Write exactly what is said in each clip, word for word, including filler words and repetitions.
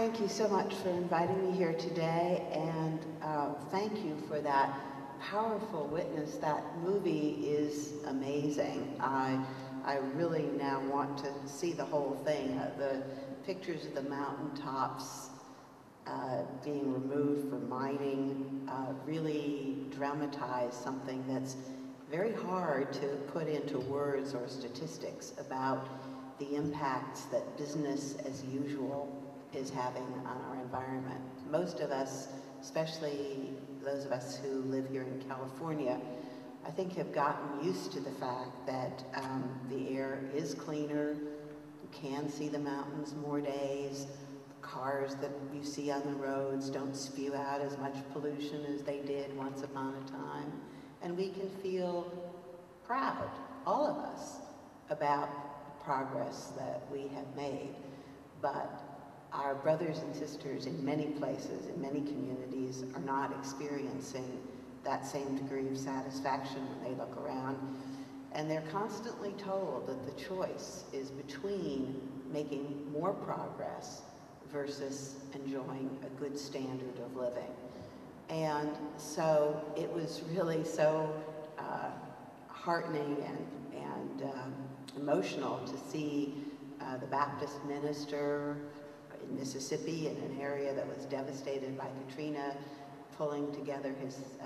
Thank you so much for inviting me here today, and uh, thank you for that powerful witness. That movie is amazing. I, I really now want to see the whole thing. Uh, the pictures of the mountaintops uh, being removed for mining uh, really dramatize something that's very hard to put into words or statistics about the impacts that business as usual is having on our environment. Most of us, especially those of us who live here in California, I think have gotten used to the fact that um, the air is cleaner, you can see the mountains more days, the cars that you see on the roads don't spew out as much pollution as they did once upon a time, and we can feel proud, all of us, about the progress that we have made. But our brothers and sisters in many places, in many communities, are not experiencing that same degree of satisfaction when they look around. And they're constantly told that the choice is between making more progress versus enjoying a good standard of living. And so it was really so uh, heartening and, and um, emotional to see uh, the Baptist minister in Mississippi, in an area that was devastated by Katrina, pulling together his uh,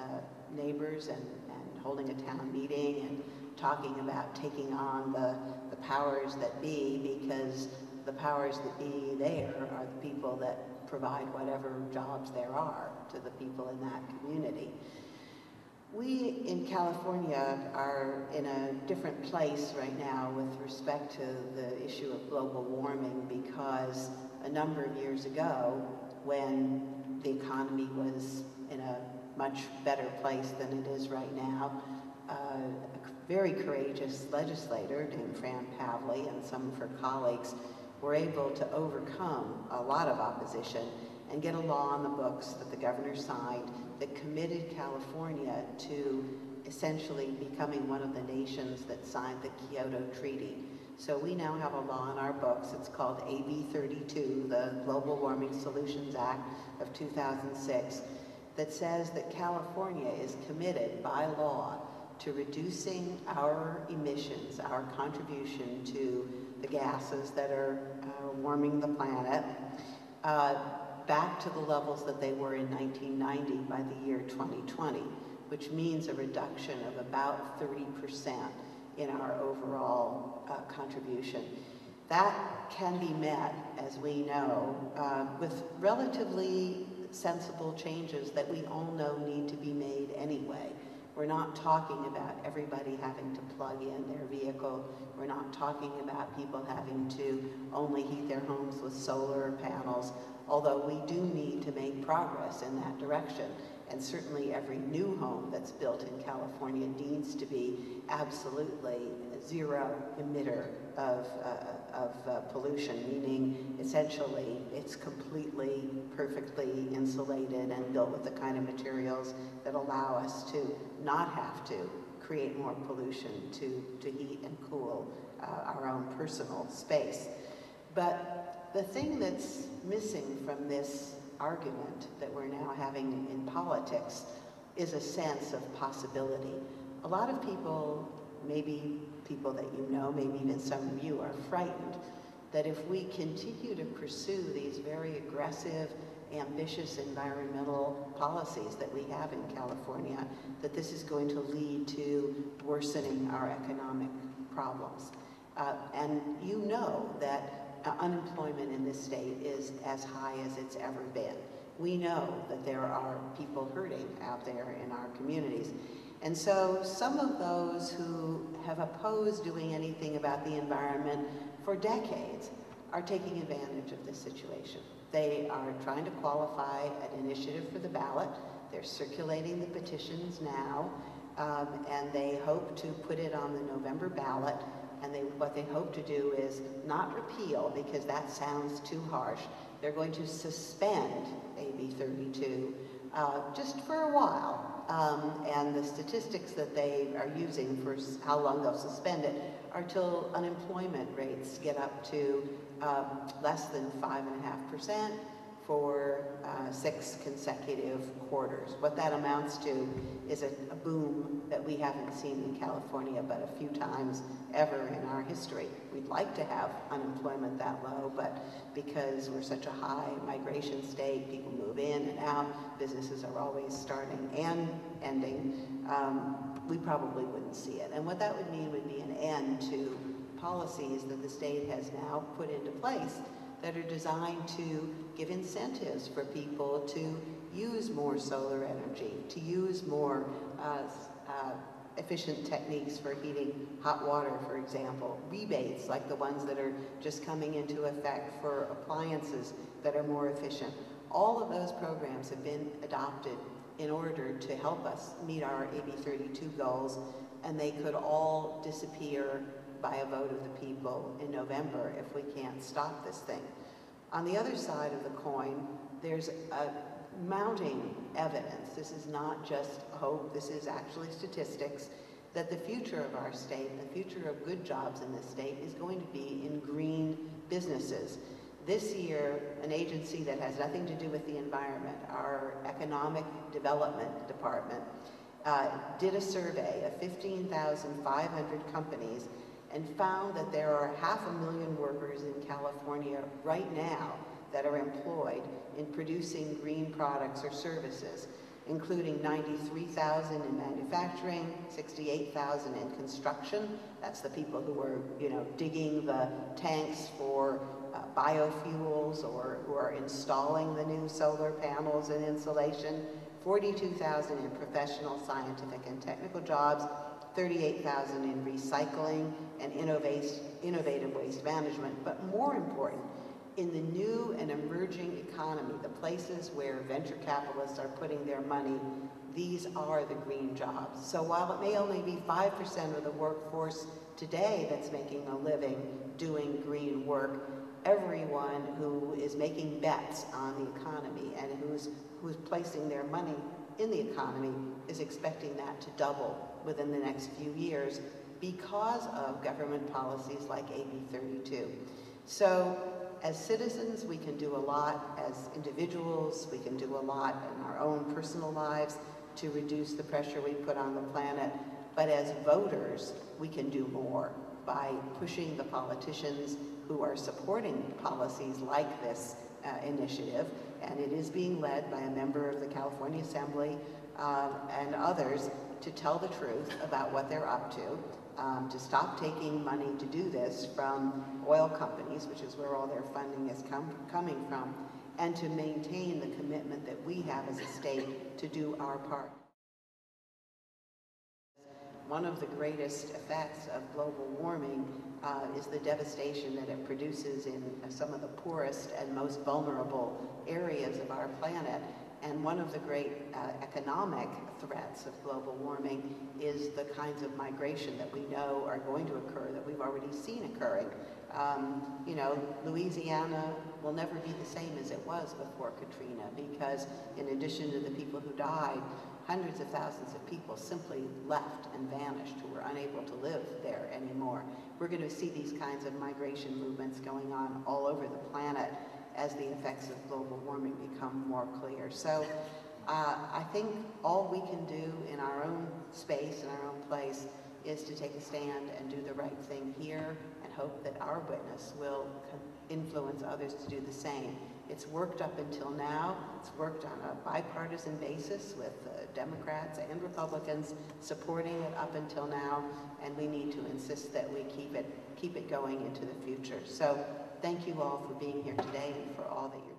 neighbors and, and holding a town meeting and talking about taking on the, the powers that be, because the powers that be there are the people that provide whatever jobs there are to the people in that community. We in California are in a different place right now with respect to the issue of global warming, because a number of years ago, when the economy was in a much better place than it is right now, uh, a very courageous legislator named Fran Pavley and some of her colleagues were able to overcome a lot of opposition and get a law on the books that the governor signed that committed California to essentially becoming one of the nations that signed the Kyoto Treaty. So we now have a law in our books. It's called A B thirty-two, the Global Warming Solutions Act of two thousand six, that says that California is committed by law to reducing our emissions, our contribution to the gases that are uh, warming the planet, uh, back to the levels that they were in nineteen ninety by the year twenty twenty, which means a reduction of about thirty percent in our overall uh, contribution. That can be met, as we know, uh, with relatively sensible changes that we all know need to be made anyway. We're not talking about everybody having to plug in their vehicle. We're not talking about people having to only heat their homes with solar panels, although we do need to make progress in that direction. And certainly every new home that's built in California needs to be absolutely zero emitter of, uh, of uh, pollution, meaning essentially it's completely, perfectly insulated and built with the kind of materials that allow us to not have to create more pollution to, to heat and cool uh, our own personal space. But the thing that's missing from this argument that we're now having in politics is a sense of possibility. A lot of people, maybe people that you know, maybe even some of you, are frightened that if we continue to pursue these very aggressive, ambitious environmental policies that we have in California, that this is going to lead to worsening our economic problems. Uh, and you know that Uh, unemployment in this state is as high as it's ever been. We know that there are people hurting out there in our communities. And so some of those who have opposed doing anything about the environment for decades are taking advantage of this situation. They are trying to qualify an initiative for the ballot. They're circulating the petitions now, um, and they hope to put it on the November ballot. And they, what they hope to do is not repeal, because that sounds too harsh. They're going to suspend A B thirty-two uh, just for a while. Um, and the statistics that they are using for how long they'll suspend it are till unemployment rates get up to uh, less than five and a half percent, six consecutive quarters. What that amounts to is a, a boom that we haven't seen in California but a few times ever in our history. We'd like to have unemployment that low, but because we're such a high migration state, people move in and out, businesses are always starting and ending, um, we probably wouldn't see it. And what that would mean would be an end to policies that the state has now put into place that are designed to give incentives for people to use more solar energy, to use more uh, uh, efficient techniques for heating hot water, for example, rebates like the ones that are just coming into effect for appliances that are more efficient. All of those programs have been adopted in order to help us meet our A B thirty-two goals, and they could all disappear by a vote of the people in November if we can't stop this thing. On the other side of the coin, there's a mounting evidence, this is not just hope, this is actually statistics, that the future of our state, the future of good jobs in this state is going to be in green businesses. This year, an agency that has nothing to do with the environment, our Economic Development Department, uh, did a survey of fifteen thousand five hundred companies and found that there are half a million workers in California right now that are employed in producing green products or services, including ninety-three thousand in manufacturing, sixty-eight thousand in construction. That's the people who are, you know, digging the tanks for uh, biofuels or who are installing the new solar panels and insulation, forty-two thousand in professional, scientific, and technical jobs, thirty-eight thousand in recycling and innovative waste management, but more important, in the new and emerging economy, the places where venture capitalists are putting their money, these are the green jobs. So while it may only be five percent of the workforce today that's making a living doing green work, everyone who is making bets on the economy and who's, who's placing their money in the economy is expecting that to double within the next few years because of government policies like A B thirty-two. So as citizens, we can do a lot. As individuals, we can do a lot in our own personal lives to reduce the pressure we put on the planet. But as voters, we can do more by pushing the politicians who are supporting policies like this uh, initiative. And it is being led by a member of the California Assembly um, and others to tell the truth about what they're up to, um, to stop taking money to do this from oil companies, which is where all their funding is com coming from, and to maintain the commitment that we have as a state to do our part. One of the greatest effects of global warming uh, is the devastation that it produces in some of the poorest and most vulnerable areas of our planet. And one of the great uh, economic threats of global warming is the kinds of migration that we know are going to occur, that we've already seen occurring. Um, you know, Louisiana will never be the same as it was before Katrina because in addition to the people who died, hundreds of thousands of people simply left and vanished who were unable to live there anymore. We're going to see these kinds of migration movements going on all over the planet as the effects of global warming become more clear. So uh, I think all we can do in our own space, in our own place, is to take a stand and do the right thing here and hope that our witness will influence others to do the same. It's worked up until now. It's worked on a bipartisan basis with uh, Democrats and Republicans supporting it up until now, and we need to insist that we keep it, keep it going into the future. So thank you all for being here today and for all that you're doing.